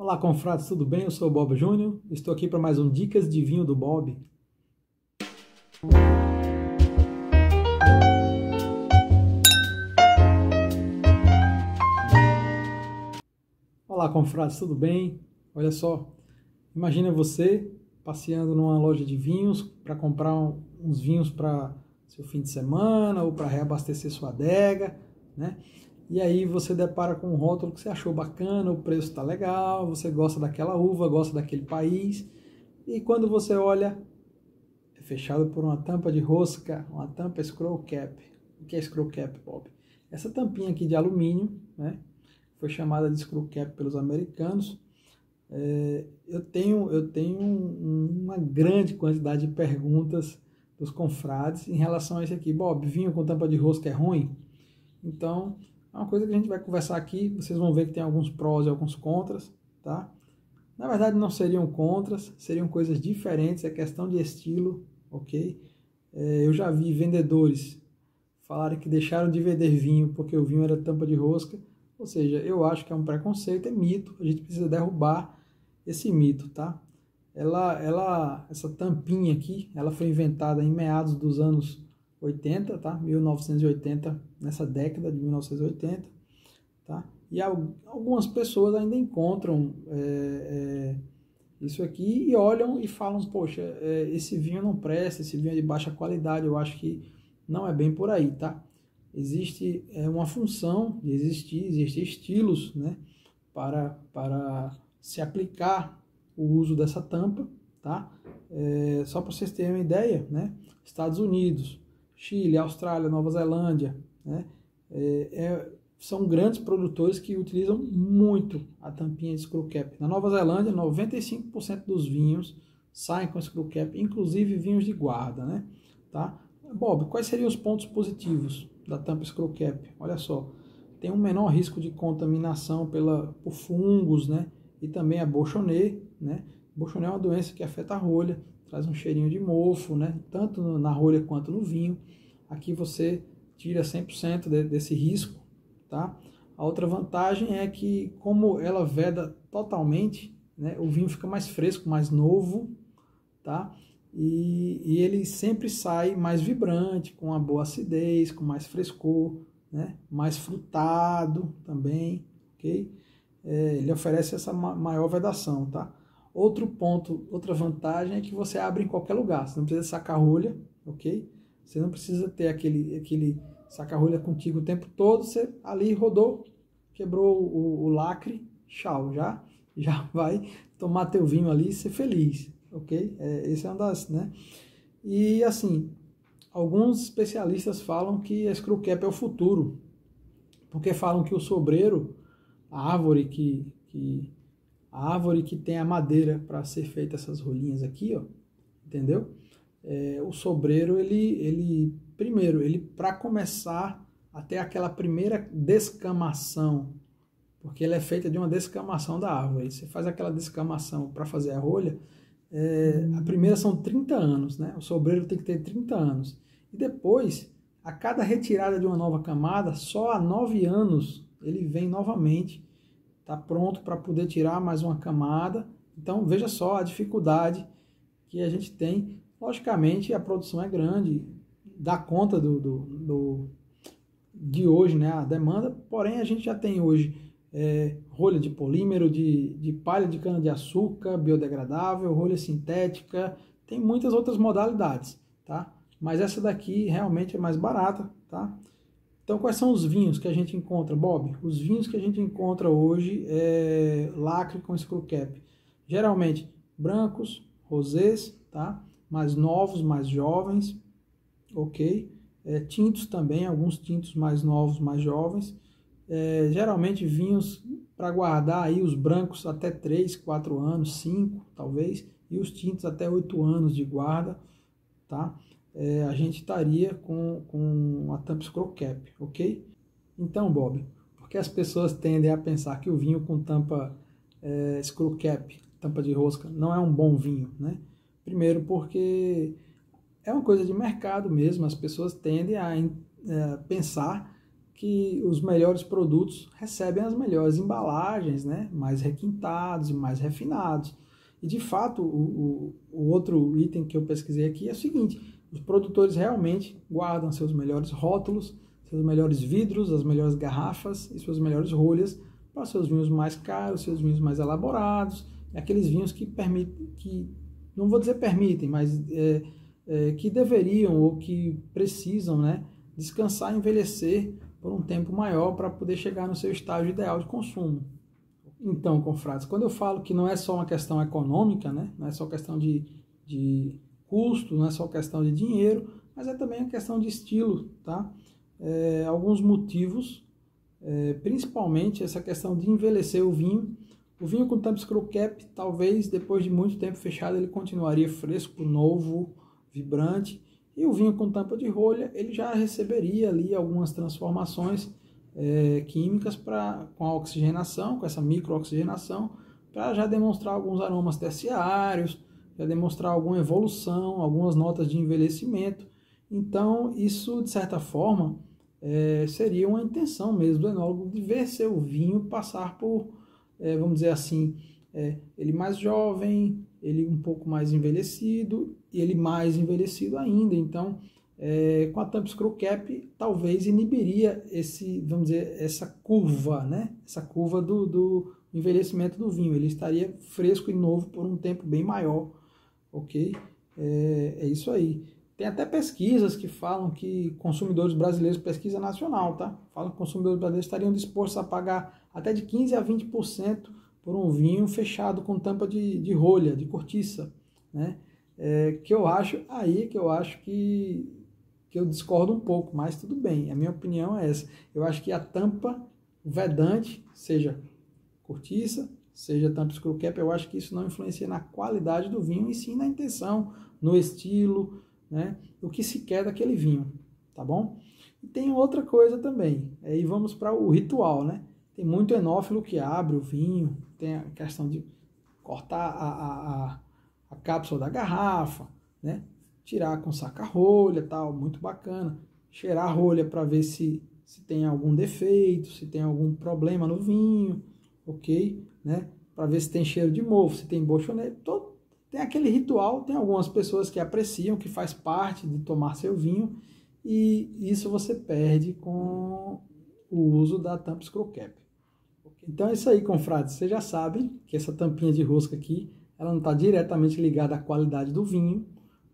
Olá, confrades, tudo bem? Eu sou o Bob Júnior, estou aqui para mais um Dicas de Vinho do Bob. Olá, confrades, tudo bem? Olha só, imagina você passeando numa loja de vinhos para comprar uns vinhos para seu fim de semana ou para reabastecer sua adega, né? E aí você depara com um rótulo que você achou bacana, o preço está legal, você gosta daquela uva, gosta daquele país. E quando você olha, é fechado por uma tampa de rosca, uma tampa scroll cap. O que é scroll cap, Bob? Essa tampinha aqui de alumínio, né? Foi chamada de screw cap pelos americanos. Eu tenho uma grande quantidade de perguntas dos confrades em relação a isso aqui. Bob, vinho com tampa de rosca é ruim? Então, é uma coisa que a gente vai conversar aqui, vocês vão ver que tem alguns prós e alguns contras, tá? Na verdade não seriam contras, seriam coisas diferentes, é questão de estilo, ok? Eu já vi vendedores falarem que deixaram de vender vinho porque o vinho era tampa de rosca, ou seja, eu acho que é um preconceito, é mito, a gente precisa derrubar esse mito, tá? Essa tampinha aqui, ela foi inventada em meados dos anos 80, tá? 1980, nessa década de 1980, tá? E algumas pessoas ainda encontram isso aqui e olham e falam, poxa, esse vinho não presta, esse vinho é de baixa qualidade, eu acho que não é bem por aí, tá? Existe uma função de existir, existem estilos, né? Para se aplicar o uso dessa tampa, tá? Só para vocês terem uma ideia, né? Estados Unidos, Chile, Austrália, Nova Zelândia, né? São grandes produtores que utilizam muito a tampinha de screw cap. Na Nova Zelândia, 95% dos vinhos saem com screw cap, inclusive vinhos de guarda, né? Tá? Bob, quais seriam os pontos positivos da tampa screw cap? Olha só, tem um menor risco de contaminação por fungos, né? E também a bouchonné, né? Bouchonné é uma doença que afeta a rolha, traz um cheirinho de mofo, né? Tanto na rolha quanto no vinho. Aqui você tira 100% desse risco, tá? A outra vantagem é que, como ela veda totalmente, né? O vinho fica mais fresco, mais novo, tá? E ele sempre sai mais vibrante, com uma boa acidez, com mais frescor, né? Mais frutado também, ok? Ele oferece essa maior vedação, tá? Outro ponto, outra vantagem é que você abre em qualquer lugar, você não precisa saca-rolha, ok? Você não precisa ter aquele saca-rolha contigo o tempo todo, você ali rodou, quebrou o lacre, tchau, já vai tomar teu vinho ali e ser feliz, ok? Esse é um das, né? E assim, alguns especialistas falam que a screw cap é o futuro, porque falam que o sobreiro, a árvore que tem a madeira para ser feita essas rolinhas aqui, ó, entendeu? O sobreiro, ele para começar até aquela primeira descamação, porque ela é feita de uma descamação da árvore. Você faz aquela descamação para fazer a rolha, a primeira são 30 anos, né? O sobreiro tem que ter 30 anos. E depois, a cada retirada de uma nova camada, só há 9 anos ele vem novamente, tá pronto para poder tirar mais uma camada. Então veja só a dificuldade que a gente tem. Logicamente a produção é grande, dá conta de hoje, né, a demanda, porém a gente já tem hoje rolha de polímero, de palha de cana-de-açúcar, biodegradável, rolha sintética, tem muitas outras modalidades, tá? Mas essa daqui realmente é mais barata, tá? Então, quais são os vinhos que a gente encontra, Bob? Os vinhos que a gente encontra hoje é lacre com screw cap. Geralmente, brancos, rosés, tá? Mais novos, mais jovens, ok? Tintos também, alguns tintos mais novos, mais jovens. Geralmente, vinhos para guardar aí os brancos até 3, 4 anos, 5, talvez. E os tintos até 8 anos de guarda, tá? A gente estaria com a tampa screw cap, ok? Então, Bob, porque as pessoas tendem a pensar que o vinho com tampa screw cap, tampa de rosca, não é um bom vinho, né? Primeiro porque é uma coisa de mercado mesmo, as pessoas tendem a pensar que os melhores produtos recebem as melhores embalagens, né? Mais requintados e mais refinados. E de fato, o outro item que eu pesquisei aqui é o seguinte: os produtores realmente guardam seus melhores rótulos, seus melhores vidros, as melhores garrafas e suas melhores rolhas para seus vinhos mais caros, seus vinhos mais elaborados, aqueles vinhos que permitem, que não vou dizer permitem, mas que deveriam ou que precisam, né, descansar e envelhecer por um tempo maior para poder chegar no seu estágio ideal de consumo. Então, confrades, quando eu falo que não é só uma questão econômica, né, não é só questão de custo, não é só questão de dinheiro, mas é também uma questão de estilo, tá? Alguns motivos, principalmente essa questão de envelhecer o vinho. O vinho com tampa screw cap, talvez depois de muito tempo fechado, ele continuaria fresco, novo, vibrante. E o vinho com tampa de rolha, ele já receberia ali algumas transformações químicas com a oxigenação, com essa microoxigenação, para já demonstrar alguns aromas terciários, já demonstrar alguma evolução, algumas notas de envelhecimento. Então, isso, de certa forma, seria uma intenção mesmo do enólogo de ver seu vinho passar por, vamos dizer assim, ele mais jovem, ele um pouco mais envelhecido, e ele mais envelhecido ainda. Então, com a tampa screw cap, talvez inibiria esse, vamos dizer, essa curva, né? Essa curva do envelhecimento do vinho. Ele estaria fresco e novo por um tempo bem maior, ok? É isso aí. Tem até pesquisas que falam que consumidores brasileiros, pesquisa nacional, tá? Falam que consumidores brasileiros estariam dispostos a pagar até de 15% a 20% por um vinho fechado com tampa de rolha, de cortiça, né? Que eu discordo um pouco, mas tudo bem, a minha opinião é essa. Eu acho que a tampa, o vedante, seja cortiça, seja tampa screw cap, eu acho que isso não influencia na qualidade do vinho, e sim na intenção, no estilo, né, o que se quer daquele vinho, tá bom? E tem outra coisa também, aí vamos para o ritual, né? Tem muito enófilo que abre o vinho, tem a questão de cortar a cápsula da garrafa, né? Tirar com saca-rolha, tal, muito bacana. Cheirar a rolha para ver se tem algum defeito, se tem algum problema no vinho, ok? Né? Para ver se tem cheiro de mofo, se tem bouchonné, tem aquele ritual, tem algumas pessoas que apreciam, que faz parte de tomar seu vinho, e isso você perde com o uso da tampa screw cap. Então é isso aí, confrades. Vocês já sabem que essa tampinha de rosca aqui, ela não está diretamente ligada à qualidade do vinho,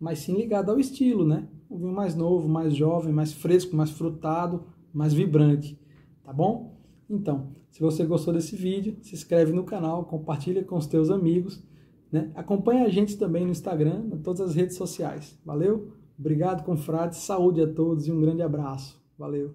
mas sim ligada ao estilo, né? Um vinho mais novo, mais jovem, mais fresco, mais frutado, mais vibrante, tá bom? Então, se você gostou desse vídeo, se inscreve no canal, compartilha com os teus amigos, né? Acompanha a gente também no Instagram, em todas as redes sociais. Valeu? Obrigado, confrades. Saúde a todos e um grande abraço. Valeu!